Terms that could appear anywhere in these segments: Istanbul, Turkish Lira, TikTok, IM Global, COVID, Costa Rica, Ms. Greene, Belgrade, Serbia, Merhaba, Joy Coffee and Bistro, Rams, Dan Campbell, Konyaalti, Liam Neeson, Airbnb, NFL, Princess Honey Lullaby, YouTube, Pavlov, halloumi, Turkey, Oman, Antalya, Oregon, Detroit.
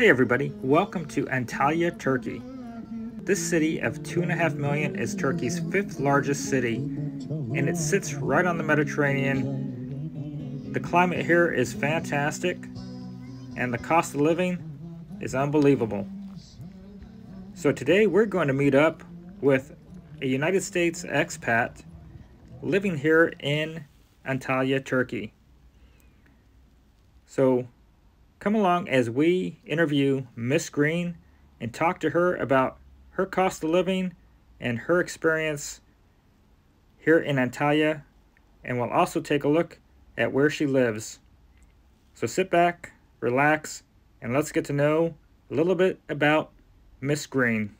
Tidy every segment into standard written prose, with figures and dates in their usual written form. Hey everybody, welcome to Antalya, Turkey. This city of 2.5 million is Turkey's 5th largest city, and it sits right on the Mediterranean. The climate here is fantastic, and the cost of living is unbelievable. So today we're going to meet up with a United States expat living here in Antalya, Turkey. So come along as we interview Ms. Greene and talk to her about her cost of living and her experience here in Antalya, and we'll also take a look at where she lives. So sit back, relax, and let's get to know a little bit about Ms. Greene.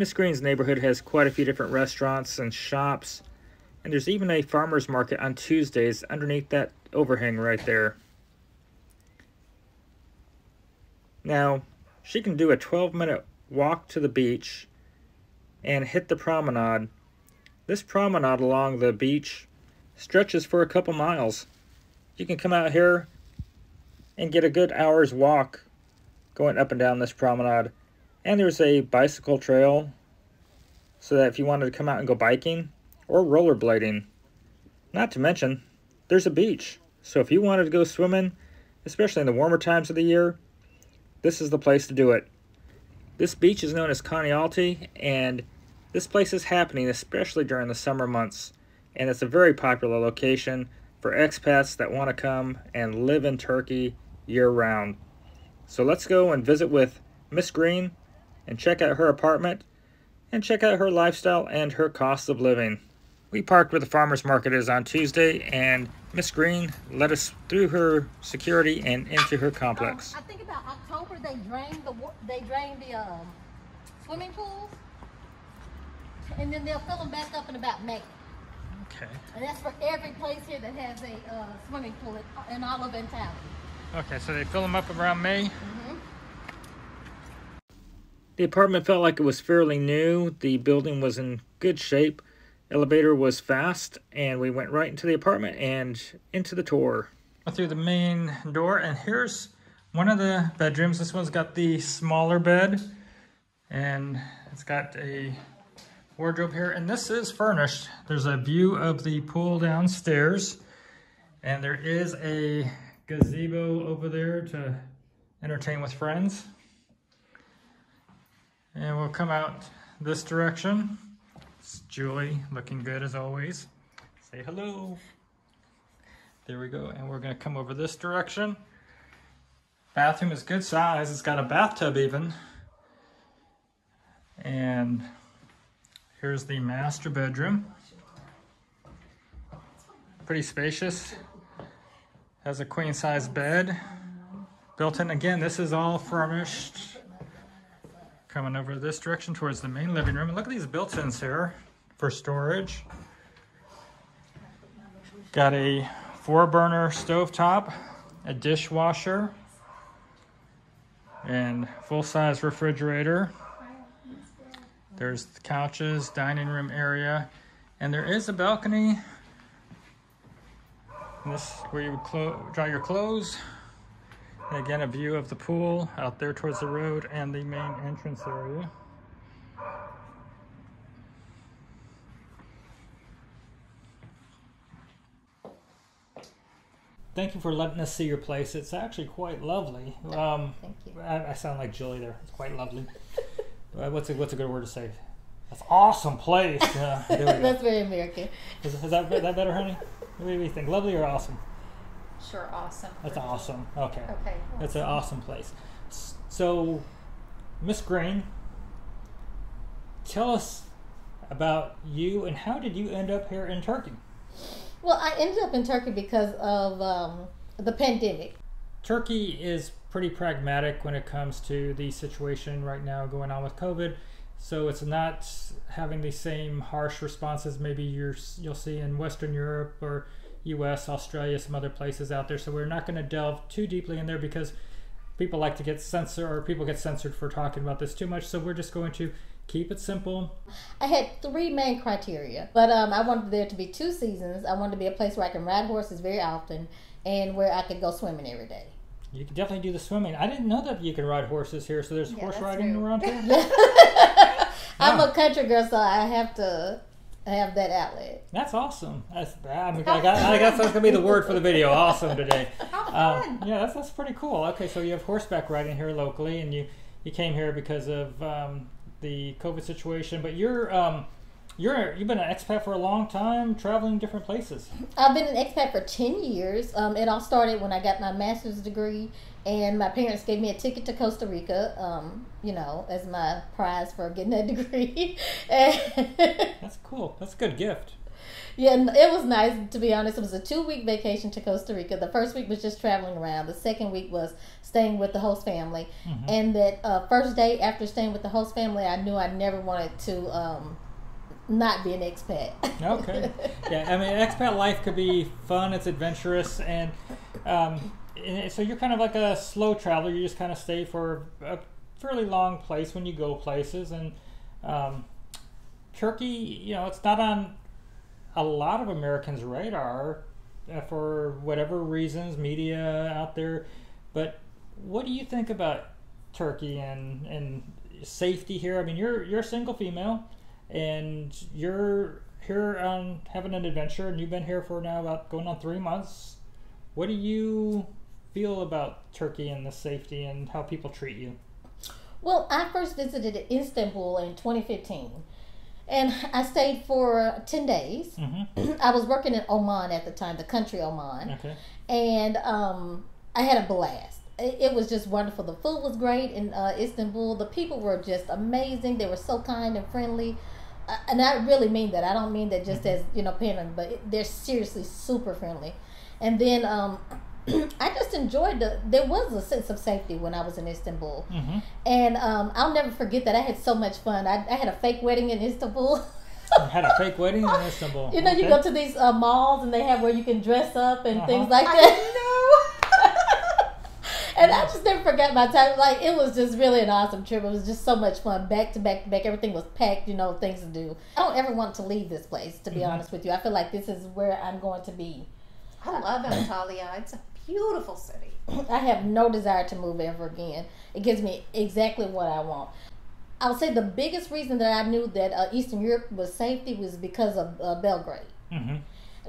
Ms. Greene's neighborhood has quite a few different restaurants and shops, and there's even a farmer's market on Tuesdays underneath that overhang right there. Now, she can do a 12-minute walk to the beach and hit the promenade. This promenade along the beach stretches for a couple miles. You can come out here and get a good hour's walk going up and down this promenade. And there's a bicycle trail, so that if you wanted to come out and go biking or rollerblading. Not to mention, there's a beach. So if you wanted to go swimming, especially in the warmer times of the year, this is the place to do it. This beach is known as Konyaalti, and this place is happening especially during the summer months. And it's a very popular location for expats that want to come and live in Turkey year-round. So let's go and visit with Ms. Greene and check out her apartment, and check out her lifestyle and her cost of living. We parked where the farmer's market is on Tuesday, and Ms. Greene led us through her security and into her complex. I think about October they drain the swimming pools, and then they'll fill them back up in about May. Okay. And that's for every place here that has a swimming pool in all of Antalya. Okay, so they fill them up around May. Mm-hmm. The apartment felt like it was fairly new. The building was in good shape. Elevator was fast, and we went right into the apartment and into the tour. Through the main door, and here's one of the bedrooms. This one's got the smaller bed, and it's got a wardrobe here, and this is furnished. There's a view of the pool downstairs, and there is a gazebo over there to entertain with friends. And we'll come out this direction. It's Julie, looking good as always. Say hello. There we go. And we're going to come over this direction. Bathroom is good size. It's got a bathtub even. And here's the master bedroom. Pretty spacious. Has a queen size bed built in. Again, this is all furnished. Coming over this direction towards the main living room. And look at these built-ins here for storage. Got a 4-burner stovetop, a dishwasher, and full-size refrigerator. There's the couches, dining room area, and there is a balcony. And this is where you would dry your clothes. And again, a view of the pool out there towards the road and the main entrance area. Thank you for letting us see your place. It's actually quite lovely. Thank you. I sound like Julie there. It's quite lovely. What's a good word to say? That's awesome place. There we go. That's very American. Is that better, honey? What do you think? Lovely or awesome? Sure, awesome. That's awesome. Okay. Okay. That's an awesome place. So, Ms. Greene, tell us about you and how did you end up here in Turkey? Well, I ended up in Turkey because of the pandemic. Turkey is pretty pragmatic when it comes to the situation right now going on with COVID. So it's not having the same harsh responses maybe you'll see in Western Europe or US, Australia, some other places out there. So we're not going to delve too deeply in there because people get censored for talking about this too much. So we're just going to Keep it simple. I had three main criteria, but I wanted there to be two seasons. I wanted to be a place where I can ride horses very often and where I could go swimming every day. You can definitely do the swimming. I didn't know that you could ride horses here, so there's horse riding around here? Yeah. I'm a country girl, so I have to have that outlet. That's awesome. That's, I mean, I guess that's going to be the word for the video, awesome today. How fun. Yeah, that's pretty cool. Okay, so you have horseback riding here locally, and you came here because of the COVID situation, but you've been an expat for a long time, traveling different places. I've been an expat for 10 years. It all started when I got my master's degree, and my parents gave me a ticket to Costa Rica, you know, as my prize for getting that degree. That's cool. That's a good gift. Yeah, it was nice, to be honest. It was a 2-week vacation to Costa Rica. The first week was just traveling around. The second week was staying with the host family. Mm-hmm. And that first day after staying with the host family, I knew I never wanted to not be an expat. Okay. Yeah, I mean, expat life could be fun. It's adventurous. And so you're kind of like a slow traveler. You just kind of stay for a fairly long place when you go places. And Turkey, you know, it's not on a lot of Americans' radar for whatever reasons, media out there. But what do you think about Turkey and safety here? I mean, you're a single female, and you're here having an adventure, and you've been here for now about going on 3 months. What do you feel about Turkey and the safety and how people treat you? Well, I first visited Istanbul in 2015. And I stayed for 10 days. Mm-hmm. I was working in Oman at the time, the country Oman. Okay. And I had a blast. It was just wonderful. The food was great in Istanbul. The people were just amazing. They were so kind and friendly. And I really mean that. I don't mean that just as, you know, pandering, but they're seriously super friendly. And then I just enjoyed there was a sense of safety when I was in Istanbul. Mm-hmm. And I'll never forget that. I had so much fun. I had a fake wedding in Istanbul. You had a fake wedding in Istanbul. You know, okay. You go to these malls and they have where you can dress up and things like that. I know. And I just never forgot my time. Like, it was just really an awesome trip. It was just so much fun. Back to back to back. Everything was packed, you know, things to do. I don't ever want to leave this place, to be honest with you. I feel like this is where I'm going to be. I love Antalya. It's a beautiful city. I have no desire to move ever again. It gives me exactly what I want. I would say the biggest reason that I knew that Eastern Europe was safety was because of Belgrade. Mm-hmm.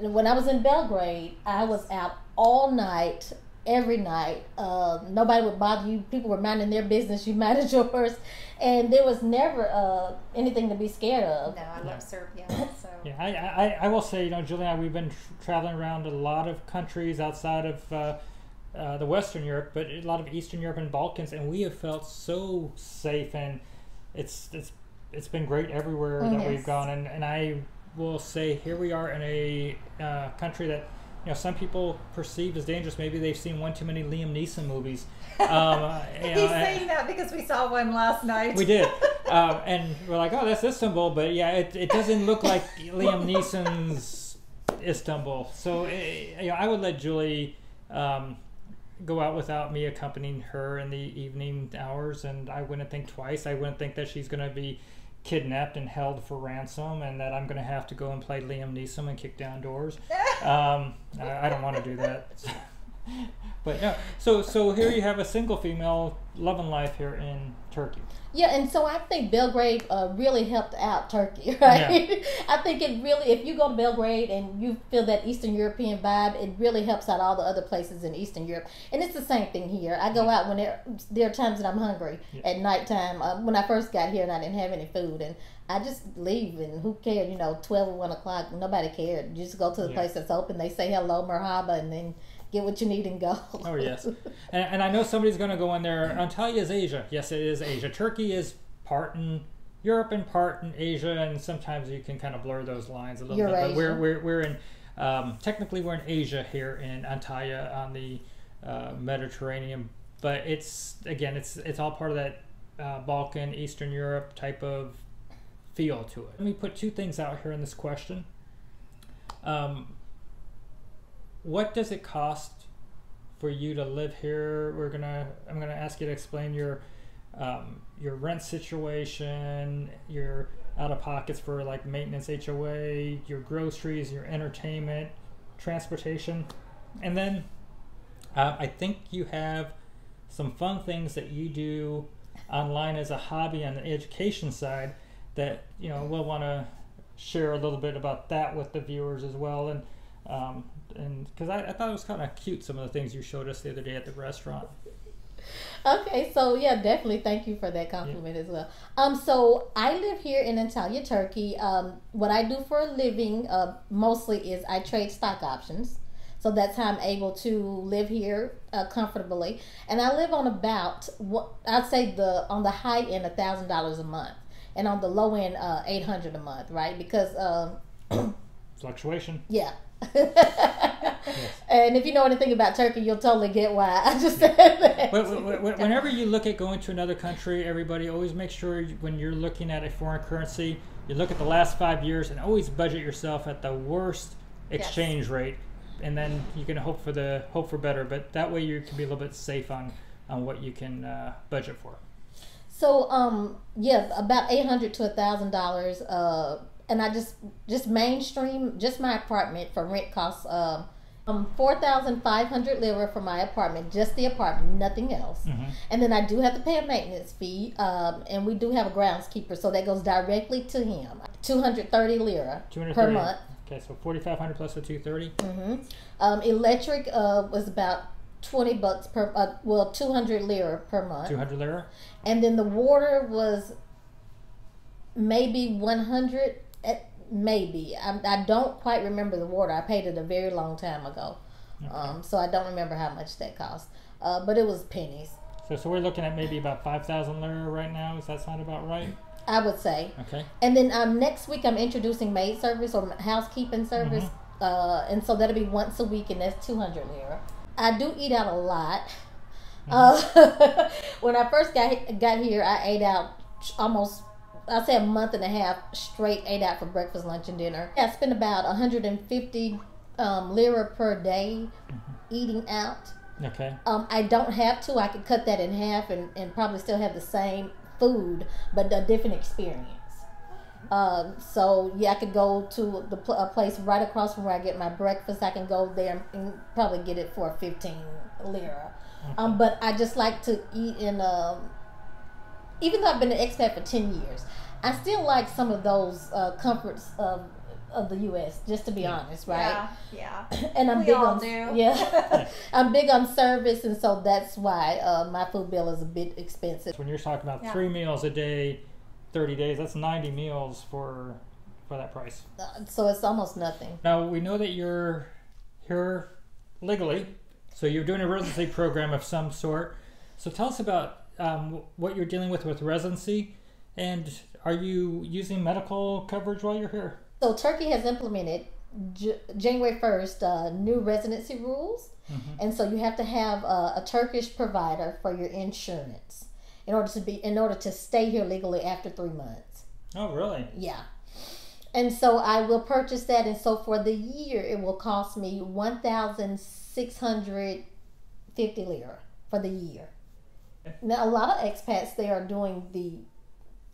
And when I was in Belgrade, I was out all night, every night. Nobody would bother you. People were minding their business. You minded yours. And there was never anything to be scared of. No, I love Serbia. So. Yeah, I will say, you know, Julie and I, we've been traveling around a lot of countries outside of the Western Europe, but a lot of Eastern Europe and Balkans, and we have felt so safe, and it's been great everywhere that we've gone. And I will say, here we are in a country that, you know, some people perceive as dangerous. Maybe they've seen one too many Liam Neeson movies. He's saying that because we saw one last night. We did. And we're like, oh, that's Istanbul. But yeah, it doesn't look like Liam Neeson's Istanbul. So you know, I would let Julie go out without me accompanying her in the evening hours. And I wouldn't think twice. I wouldn't think that she's going to be kidnapped and held for ransom, and that I'm going to have to go and play Liam Neeson and kick down doors. I don't want to do that. But yeah, so here you have a single female loving life here in Turkey. Yeah, and so I think Belgrade really helped out Turkey, right? Yeah. I think it really, if you go to Belgrade and you feel that Eastern European vibe, it really helps out all the other places in Eastern Europe. And it's the same thing here. I go out when there are times that I'm hungry at nighttime. When I first got here and I didn't have any food, and I just leave, and who cared, you know, 12 or 1 o'clock, nobody cared. You just go to the place that's open, they say hello, Merhaba, and then get what you need and go. Oh, yes. And I know somebody's going to go in there. Antalya is Asia. Yes, it is Asia. Turkey is part in Europe and part in Asia, and sometimes you can kind of blur those lines a little bit. But we're in, technically we're in Asia here in Antalya on the Mediterranean. But it's, again, it's all part of that Balkan, Eastern Europe type of feel to it. Let me put two things out here in this question. What does it cost for you to live here? I'm going to ask you to explain your your rent situation, your out-of-pockets for like maintenance, HOA, your groceries, your entertainment, transportation. And then I think you have some fun things that you do online as a hobby on the education side that, you know, we'll want to share a little bit about that with the viewers as well. And because I thought it was kind of cute, some of the things you showed us the other day at the restaurant. Okay, so yeah, definitely thank you for that compliment as well. So I live here in Antalya, Turkey. What I do for a living mostly is I trade stock options. So that's how I'm able to live here comfortably. And I live on about, I'd say on the high end, $1,000 a month. And on the low end, $800 a month, right? Because fluctuation. Yeah. Yes. And if you know anything about Turkey, you'll totally get why I just said that. Whenever you look at going to another country, everybody, always make sure when you're looking at a foreign currency, you look at the last 5 years and always budget yourself at the worst exchange rate, and then you can hope for better. But that way you can be a little bit safe on what you can budget for. So yeah, about $800 to $1,000. And I just mainstream, just my apartment for rent costs 4,500 lira for my apartment, just the apartment, nothing else. Mm-hmm. And then I do have to pay a maintenance fee, and we do have a groundskeeper, so that goes directly to him. 230 lira per month. Okay, so 4,500 plus the 230. Mm-hmm. Electric was about 20 bucks per, well, 200 lira per month. 200 lira. And then the water was maybe 100. Maybe I don't quite remember the water. I paid it a very long time ago, okay. So I don't remember how much that cost. But it was pennies. So we're looking at maybe about 5,000 lira right now. Does that sound about right? I would say. Okay. And then next week I'm introducing maid service or housekeeping service, mm-hmm. And so that'll be once a week, and that's 200 lira. I do eat out a lot. Mm-hmm. When I first got here, I ate out almost, I'd say, a month and a half straight, ate out for breakfast, lunch, and dinner. I spent about 150 lira per day, mm-hmm. eating out. Okay. I don't have to. I could cut that in half and probably still have the same food, but a different experience. So, yeah, I could go to a place right across from where I get my breakfast. I can go there and probably get it for 15 lira. Okay. But I just like to eat in a... Even though I've been an expat for 10 years, I still like some of those comforts of the U.S., just to be honest, right? Yeah, yeah. And I'm big on, yeah. I'm big on service, and so that's why my food bill is a bit expensive. When you're talking about 3 meals a day, 30 days, that's 90 meals for that price. So it's almost nothing. Now, we know that you're here legally, so you're doing a residency program of some sort. So tell us about what you're dealing with residency, and are you using medical coverage while you're here? So Turkey has implemented January 1st new residency rules, mm-hmm. and so you have to have a Turkish provider for your insurance in order to stay here legally after 3 months. Oh, really? Yeah. And so I will purchase that, and so for the year it will cost me 1,650 lira for the year. Now, a lot of expats, they are doing the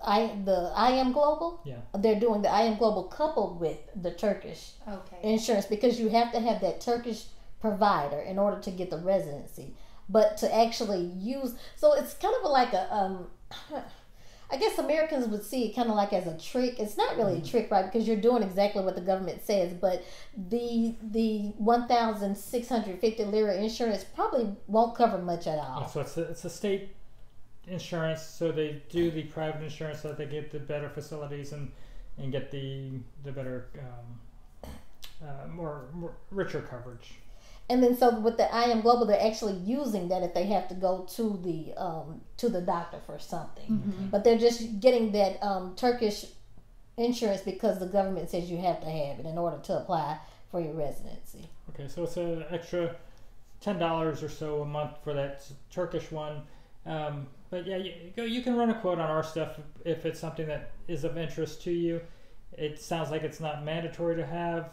IM Global. Yeah. They're doing the IM Global coupled with the Turkish insurance, because you have to have that Turkish provider in order to get the residency. But to actually use, so it's kind of like a, I guess Americans would see it kind of like as a trick. It's not really a trick, right? Because you're doing exactly what the government says. But the 1,650 lira insurance probably won't cover much at all. So it's a state insurance. So they do the private insurance so that they get the better facilities and get the better, more richer coverage. And then so with the IM Global, they're actually using that if they have to go to the doctor for something. Mm-hmm. But they're just getting that Turkish insurance because the government says you have to have it in order to apply for your residency. Okay, so it's an extra $10 or so a month for that Turkish one. But yeah, you can run a quote on our stuff if it's something that is of interest to you. It sounds like it's not mandatory to have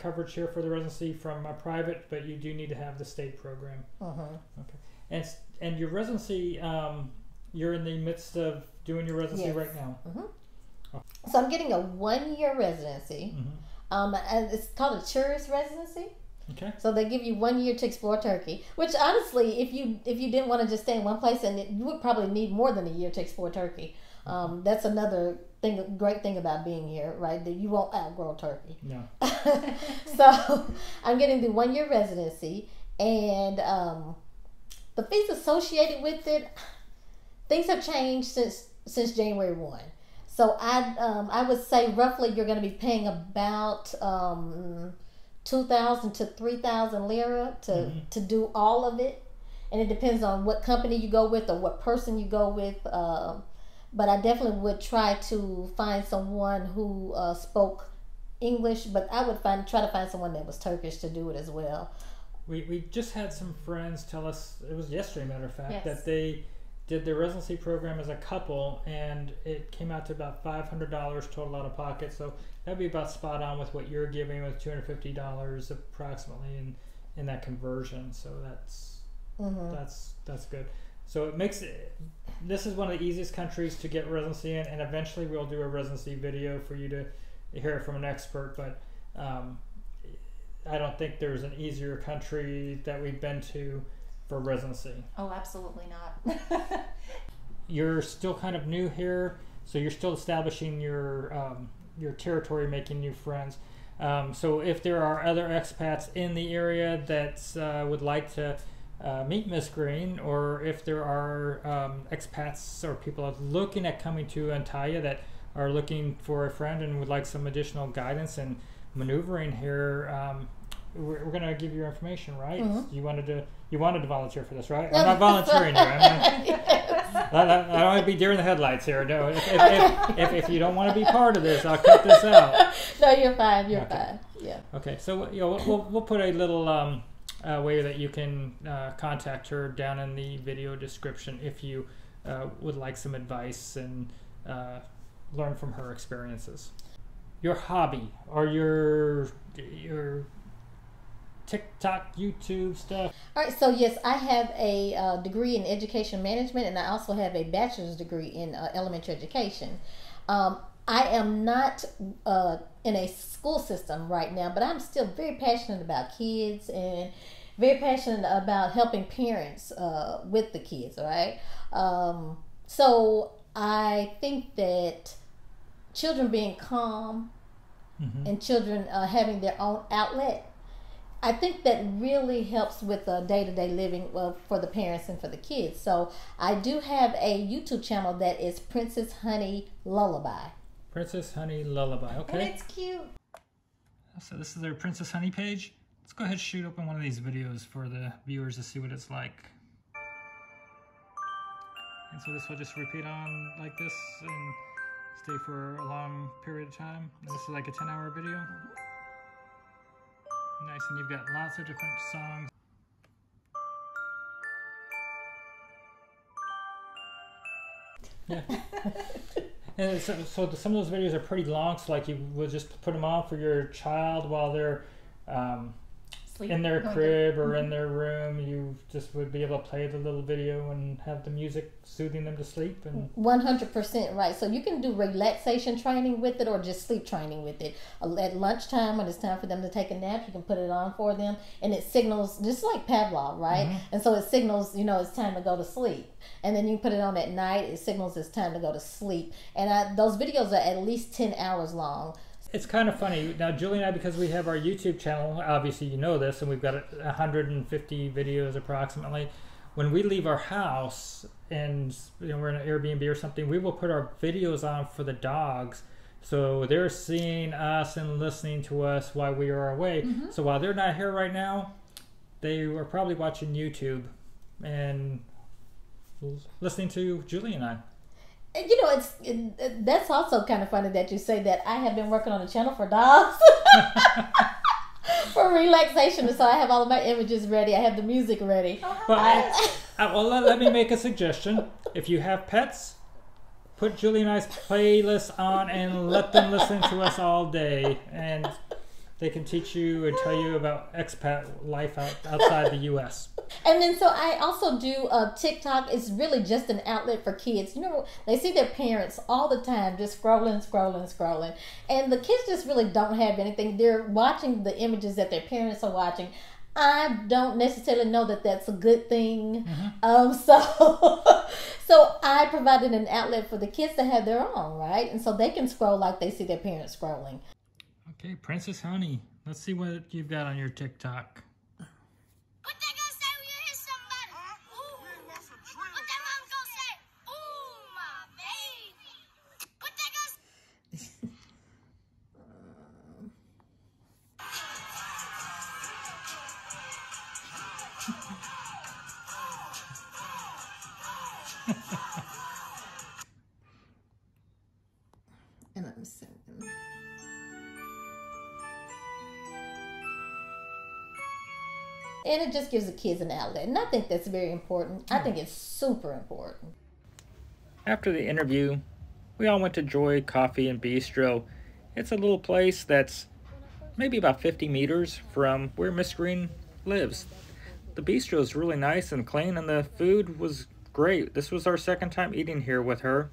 coverage here for the residency from a private, but you do need to have the state program. Uh-huh. Okay. And your residency you're in the midst of doing your residency right now. Mm-hmm. Okay. So I'm getting a 1 year residency. Mm-hmm. And it's called a tourist residency. Okay. So they give you 1 year to explore Turkey, which honestly, if you didn't want to just stay in one place, and you would probably need more than a year to explore Turkey. That's another thing, great thing about being here, right? That you won't outgrow Turkey. No. So I'm getting the 1 year residency, and the fees associated with it, things have changed since January 1. So I would say roughly you're going to be paying about 2,000 to 3,000 lira to do all of it, and it depends on what company you go with or what person you go with. But I definitely would try to find someone who spoke English, but I would try to find someone that was Turkish to do it as well. We just had some friends tell us, it was yesterday, matter of fact, that they did their residency program as a couple, and it came out to about $500 total out of pocket. So that'd be about spot on with what you're giving, with $250 approximately in that conversion. So that's good. So it makes it, this is one of the easiest countries to get residency in, and eventually we'll do a residency video for you to hear it from an expert. But I don't think there's an easier country that we've been to for residency. Oh, absolutely not. You're still kind of new here, so you're still establishing your territory, making new friends. So if there are other expats in the area that would like to meet Ms. Greene, or if there are expats or people looking at coming to Antalya that are looking for a friend and would like some additional guidance and maneuvering here, we're going to give you information, right? Mm-hmm. You wanted to volunteer for this, right? I'm not volunteering here. I don't want to be deer in the headlights here. No, if you don't want to be part of this, I'll cut this out. No, you're fine. You're fine. Yeah. Okay, so you know, we'll put a little way that you can contact her down in the video description if you would like some advice and learn from her experiences. Your hobby or your TikTok, YouTube stuff. All right, so yes, I have a degree in education management, and I also have a bachelor's degree in elementary education. I am not in a school system right now, but I'm still very passionate about kids and very passionate about helping parents with the kids, all right? So I think that children being calm and children having their own outlet, I think that really helps with the day-to-day living for the parents and for the kids. So I do have a YouTube channel that is Princess Honey Lullaby. Princess Honey Lullaby, okay. And it's cute. So this is their Princess Honey page. Let's go ahead and shoot open one of these videos for the viewers to see what it's like. And so this will just repeat on like this and stay for a long period of time. This is like a 10-hour video. Nice, and you've got lots of different songs. Yeah. And so some of those videos are pretty long, so like you will just put them on for your child while they're in their crib or in their room. You just would be able to play the little video and have the music soothing them to sleep. And 100% right. So you can do relaxation training with it or just sleep training with it. At lunchtime, when it's time for them to take a nap, you can put it on for them, and it signals, just like Pavlov, right? And so it signals, you know, it's time to go to sleep. And then you put it on at night, it signals it's time to go to sleep. And those videos are at least 10 hours long. It's kind of funny. Now, Julie and I, because we have our YouTube channel, obviously you know this, and we've got 150 videos approximately. When we leave our house and you know, we're in an Airbnb or something, we will put our videos on for the dogs. So they're seeing us and listening to us while we are away. So while they're not here right now, they are probably watching YouTube and listening to Julie and I. You know, that's also kind of funny that you say that. I have been working on a channel for dogs for relaxation, so I have all of my images ready. I have the music ready. Well, let me make a suggestion. If you have pets, put Julie and I's playlist on and let them listen to us all day, and they can teach you and tell you about expat life outside the U.S. And then so I also do TikTok. It's really just an outlet for kids. You know, they see their parents all the time just scrolling. And the kids just really don't have anything. They're watching the images that their parents are watching. I don't necessarily know that that's a good thing. Mm-hmm. So I provided an outlet for the kids to have their own, right? And so they can scroll like they see their parents scrolling. Okay, Princess Honey, let's see what you've got on your TikTok. And I'm singing. And it just gives the kids an outlet. And I think that's very important. I think it's super important. After the interview, we all went to Joy Coffee and Bistro. It's a little place that's maybe about 50 meters from where Ms. Greene lives. The bistro is really nice and clean, and the food was great. This was our second time eating here with her.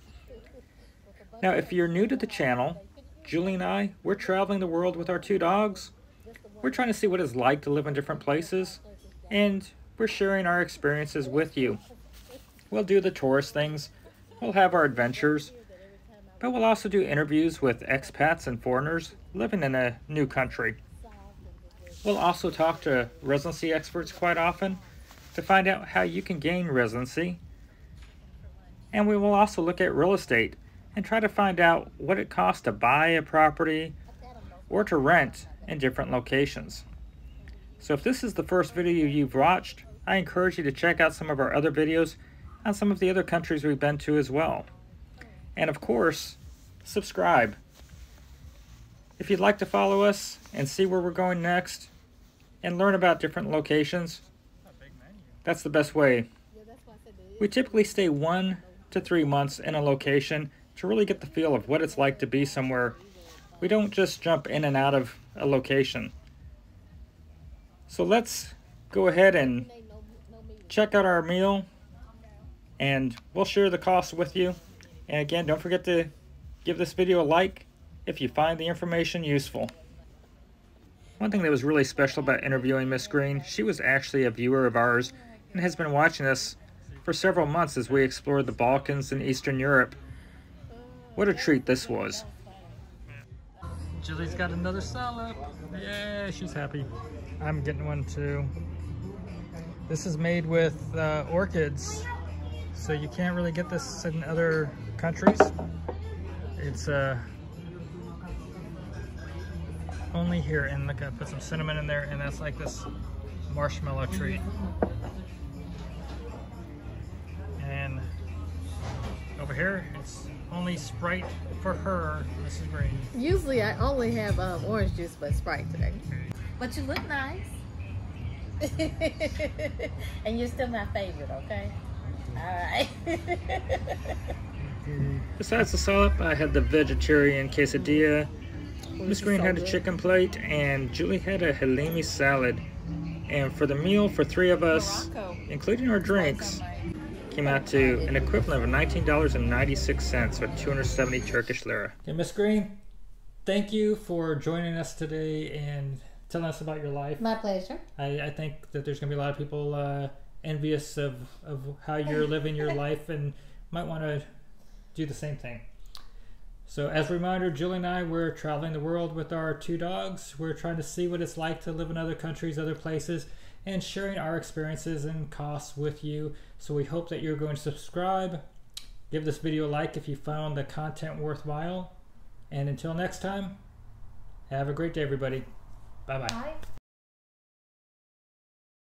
Now, if you're new to the channel, Julie and I, we're traveling the world with our two dogs. We're trying to see what it's like to live in different places, and we're sharing our experiences with you. We'll do the tourist things, we'll have our adventures, but we'll also do interviews with expats and foreigners living in a new country. We'll also talk to residency experts quite often to find out how you can gain residency. And we will also look at real estate and try to find out what it costs to buy a property or to rent in different locations. So if this is the first video you've watched, I encourage you to check out some of our other videos on some of the other countries we've been to as well. And of course, subscribe. If you'd like to follow us and see where we're going next and learn about different locations, that's the best way. We typically stay 1 to 3 months in a location to really get the feel of what it's like to be somewhere. We don't just jump in and out of a location. So let's go ahead and check out our meal, and we'll share the cost with you. And again, don't forget to give this video a like if you find the information useful. One thing that was really special about interviewing Ms. Greene, she was actually a viewer of ours and has been watching us for several months as we explored the Balkans and Eastern Europe. What a treat this was. Julie's got another salad. Yeah, she's happy. I'm getting one too. This is made with orchids, so you can't really get this in other countries. It's only here. And look, I put some cinnamon in there, and that's like this marshmallow treat. And over here, it's only Sprite for her, Mrs. Greene. Usually I only have orange juice, but Sprite today. But you look nice. And you're still my favorite, okay? All right. Besides the salad, I had the vegetarian quesadilla. Ms. Greene had a chicken plate, and Julie had a halloumi salad. And for the meal for three of us, including our drinks, came out to an equivalent of $19.96 or 270 Turkish lira. Okay, Ms. Greene, thank you for joining us today and telling us about your life. My pleasure. I think that there's going to be a lot of people envious of how you're living your life and might want to do the same thing. So as a reminder, Julie and I, we're traveling the world with our two dogs. We're trying to see what it's like to live in other countries, other places, and sharing our experiences and costs with you. So we hope that you're going to subscribe. Give this video a like if you found the content worthwhile. And until next time, have a great day, everybody. Bye-bye. Bye.